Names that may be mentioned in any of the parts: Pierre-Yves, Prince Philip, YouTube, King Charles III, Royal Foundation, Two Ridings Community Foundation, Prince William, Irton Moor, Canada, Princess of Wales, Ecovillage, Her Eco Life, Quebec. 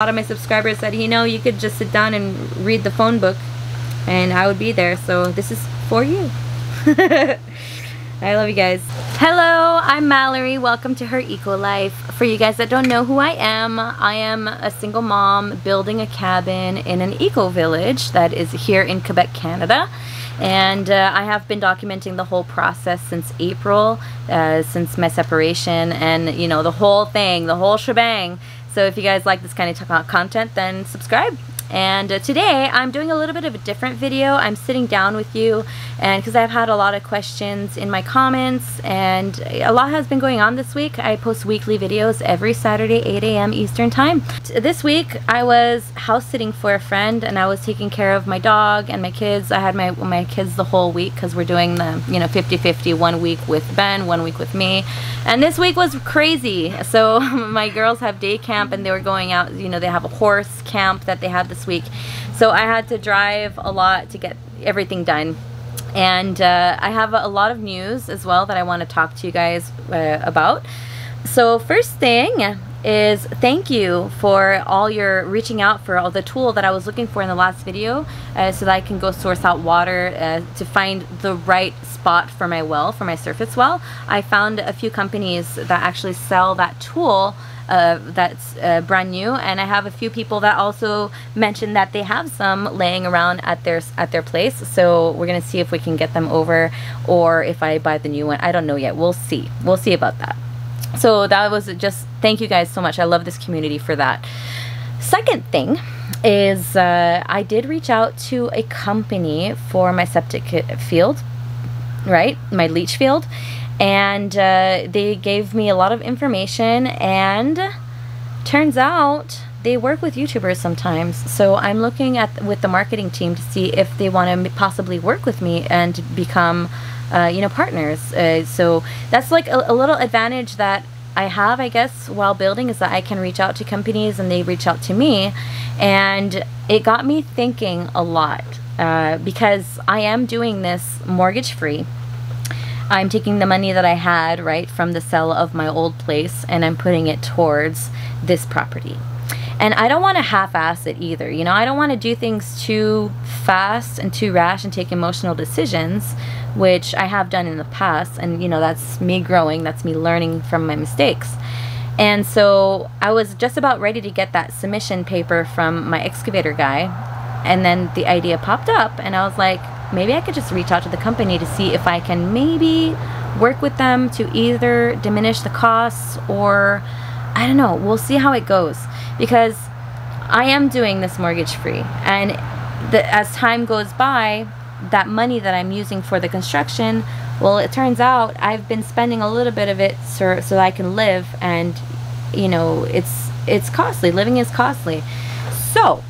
A lot of my subscribers said, you know, you could just sit down and read the phone book and I would be there, so this is for you. I love you guys. Hello, I'm Mallory. Welcome to Her Eco Life. For you guys that don't know who I am a single mom building a cabin in an eco village that is here in Quebec, Canada. And I have been documenting the whole process since April, since my separation, and you know, the whole thing, the whole shebang. So if you guys like this kind of content, then subscribe. And today I'm doing a little bit of a different video. I'm sitting down with you, and because I've had a lot of questions in my comments and a lot has been going on this week. I post weekly videos every Saturday 8 a.m. Eastern time. This week I was house sitting for a friend and I was taking care of my dog and my kids. I had my kids the whole week because we're doing the, you know, 50-50, 1 week with Ben, 1 week with me. And this week was crazy. So my girls have day camp and they were going out, you know, they have a horse camp that they had this week, so I had to drive a lot to get everything done. And I have a lot of news as well that I want to talk to you guys about. So first thing is, thank you for all your reaching out for all the tool that I was looking for in the last video, so that I can go source out water to find the right spot for my well, for my surface well. I found a few companies that actually sell that tool that's brand new, and I have a few people that also mentioned that they have some laying around at their place. So we're gonna see if we can get them over, or if I buy the new one. I don't know yet. We'll see about that. So that was just, thank you guys so much. I love this community for that. Second thing is, I did reach out to a company for my septic field, right? My leach field. And they gave me a lot of information, and turns out they work with YouTubers sometimes. So I'm looking at with the marketing team to see if they want to possibly work with me and become you know, partners. So that's like a little advantage that I have, I guess, while building, is that I can reach out to companies and they reach out to me. And it got me thinking a lot, because I am doing this mortgage free. I'm taking the money that I had, right, from the sale of my old place, and I'm putting it towards this property. And I don't want to half-ass it either. You know, I don't want to do things too fast and too rash and take emotional decisions, which I have done in the past. And, you know, that's me growing. That's me learning from my mistakes. And so I was just about ready to get that submission paper from my excavator guy. And then the idea popped up, and I was like, maybe I could just reach out to the company to see if I can maybe work with them to either diminish the costs, or I don't know, we'll see how it goes, because I am doing this mortgage free. And as time goes by, that money that I'm using for the construction, well, it turns out I've been spending a little bit of it so I can live, and you know, it's costly. Living is costly. So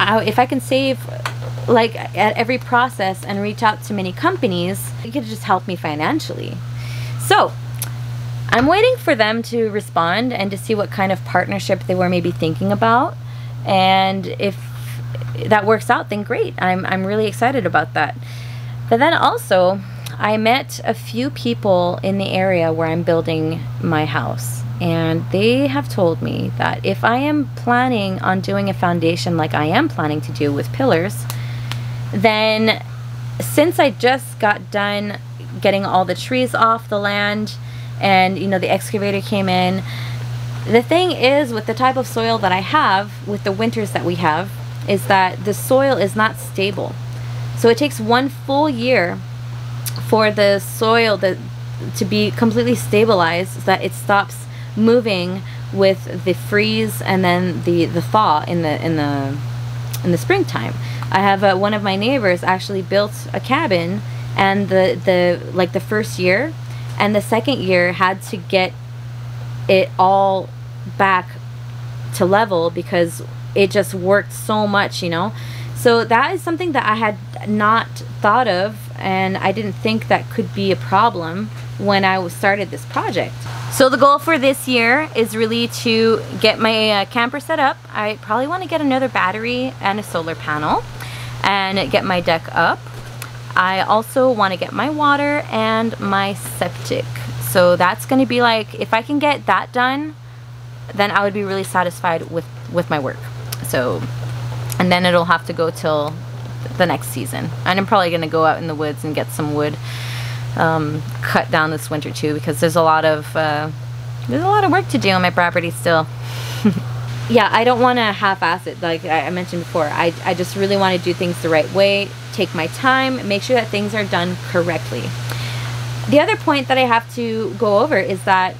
if I can save, like, at every process and reach out to many companies, it could just help me financially. So I'm waiting for them to respond and to see what kind of partnership they were maybe thinking about, and if that works out, then great. I'm really excited about that. But then also I met a few people in the area where I'm building my house, and they have told me that if I am planning on doing a foundation like I am planning to do with pillars, then since I just got done getting all the trees off the land, and you know, the excavator came in, the thing is, with the type of soil that I have, with the winters that we have, is that the soil is not stable. So it takes one full year for the soil to be completely stabilized so that it stops moving with the freeze and then the thaw in the springtime. I have one of my neighbors actually built a cabin, and the first year and the second year had to get it all back to level because it just worked so much, you know. So that is something that I had not thought of, and I didn't think that could be a problem when I started this project. So the goal for this year is really to get my camper set up. I probably want to get another battery and a solar panel and get my deck up. I also want to get my water and my septic. So that's going to be like, if I can get that done, then I would be really satisfied with my work. So, and then it'll have to go till the next season. And I'm probably going to go out in the woods and get some wood cut down this winter too, because there's a lot of work to do on my property still. Yeah, I don't want to half-ass it. Like I mentioned before, I just really want to do things the right way, take my time, make sure that things are done correctly. The other point that I have to go over is that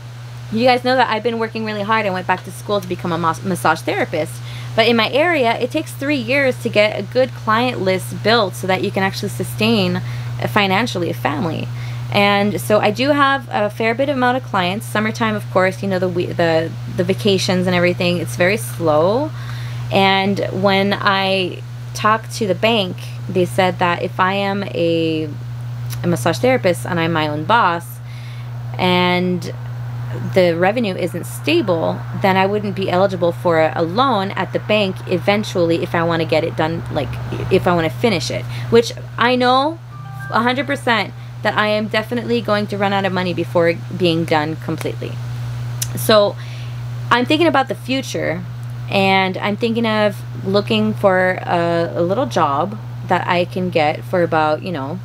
you guys know that I've been working really hard. I went back to school to become a massage therapist. But in my area, it takes 3 years to get a good client list built so that you can actually sustain financially a family. And so I do have a fair bit amount of clients. Summertime, of course, you know, the vacations and everything, it's very slow. And when I talked to the bank, they said that if I am a massage therapist and I'm my own boss and the revenue isn't stable, then I wouldn't be eligible for a loan at the bank eventually if I want to get it done, like if I want to finish it, which I know 100% that I am definitely going to run out of money before being done completely. So I'm thinking about the future, and I'm thinking of looking for a little job that I can get for about, you know,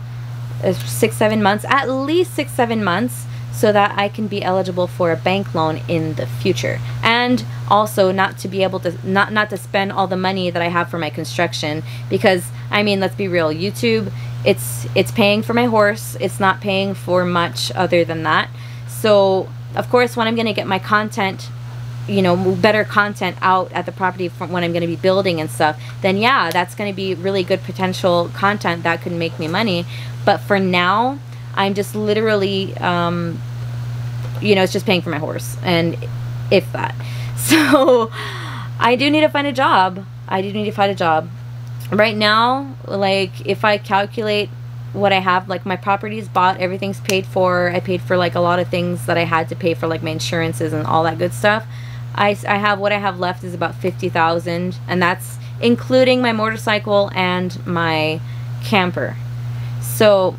6-7 months, at least 6-7 months, so that I can be eligible for a bank loan in the future. And also not to be able to, not to spend all the money that I have for my construction, because I mean, let's be real, YouTube, it's paying for my horse. It's not paying for much other than that. So of course, when I'm going to get my content, you know, better content out at the property from when I'm going to be building and stuff, then yeah, that's going to be really good potential content that could make me money. But for now, I'm just literally, you know, it's just paying for my horse, and if that. So I do need to find a job. I do need to find a job. Right now, like if I calculate what I have, like my property's bought, everything's paid for. I paid for like a lot of things that I had to pay for, like my insurances and all that good stuff. I have, what I have left is about $50,000, and that's including my motorcycle and my camper. So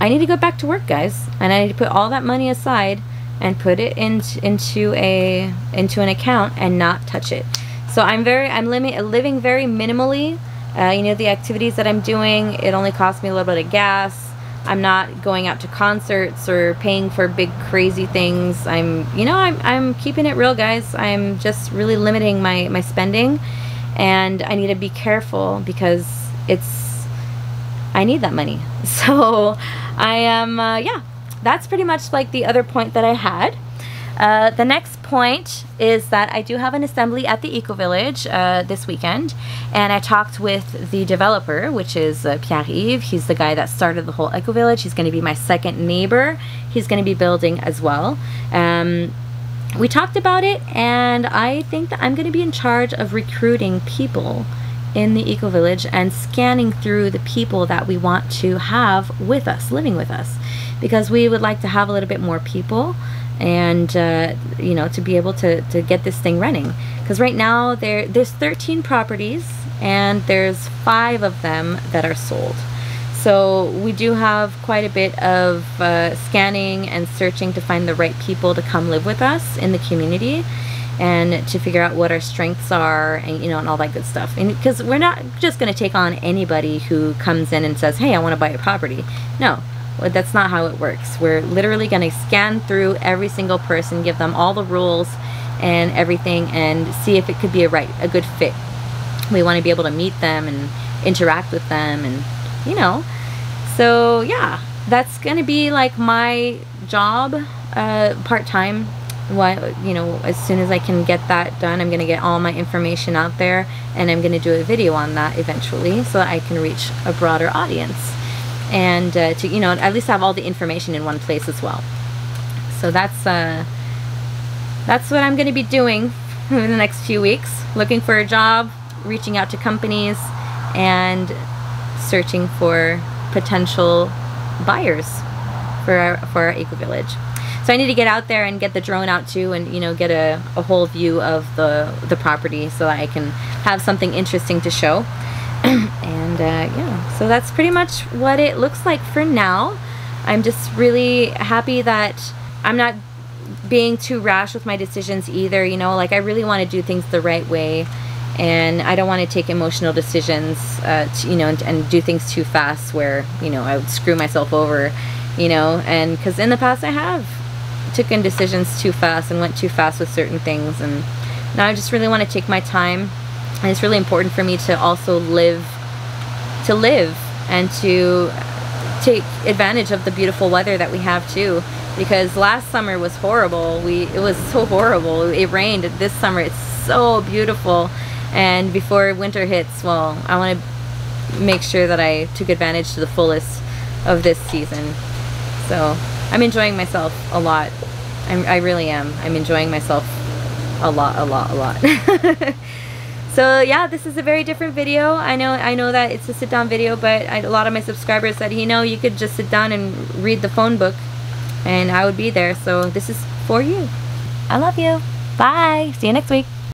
I need to go back to work, guys, and I need to put all that money aside and put it into an account and not touch it. So I'm living very minimally. You know, the activities that I'm doing, it only costs me a little bit of gas. I'm not going out to concerts or paying for big crazy things. I'm keeping it real, guys. I'm just really limiting my spending, and I need to be careful because I need that money. So I am, yeah, that's pretty much like the other point that I had. The next point is that I do have an assembly at the Ecovillage this weekend, and I talked with the developer, which is Pierre-Yves. He's the guy that started the whole Ecovillage. He's going to be my second neighbor. He's going to be building as well. We talked about it, and I think that I'm going to be in charge of recruiting people in the Ecovillage and scanning through the people that we want to have with us, living with us, because we would like to have a little bit more people, and you know, to be able to get this thing running. Because right now there's 13 properties, and there's 5 of them that are sold. So we do have quite a bit of scanning and searching to find the right people to come live with us in the community, and to figure out what our strengths are, and you know, and all that good stuff. And because we're not just going to take on anybody who comes in and says, hey, I want to buy a property. No, that's not how it works. We're literally going to scan through every single person, give them all the rules and everything, and see if it could be a good fit. We want to be able to meet them and interact with them, and you know, so yeah, that's going to be like my job, part-time. You know, as soon as I can get that done, I'm going to get all my information out there, and I'm going to do a video on that eventually, so that I can reach a broader audience, and to, you know, at least have all the information in one place as well. So that's what I'm going to be doing in the next few weeks: looking for a job, reaching out to companies, and searching for potential buyers for our Ecovillage. So I need to get out there and get the drone out too, and you know, get a whole view of the property, so that I can have something interesting to show. And yeah, so that's pretty much what it looks like for now. I'm just really happy that I'm not being too rash with my decisions either, you know, like I really want to do things the right way, and I don't want to take emotional decisions, you know, and do things too fast where, you know, I would screw myself over, you know, and because in the past I have taken decisions too fast and went too fast with certain things, and now I just really want to take my time, and it's really important for me to also live and to take advantage of the beautiful weather that we have too, because last summer was horrible. It was so horrible. It rained. This summer it's so beautiful, and before winter hits, well, I want to make sure that I took advantage to the fullest of this season. So I'm enjoying myself a lot. I really am. I'm enjoying myself a lot. So yeah, this is a very different video. I know that it's a sit down video, but a lot of my subscribers said, you know, you could just sit down and read the phone book and I would be there. So this is for you. I love you. Bye. See you next week.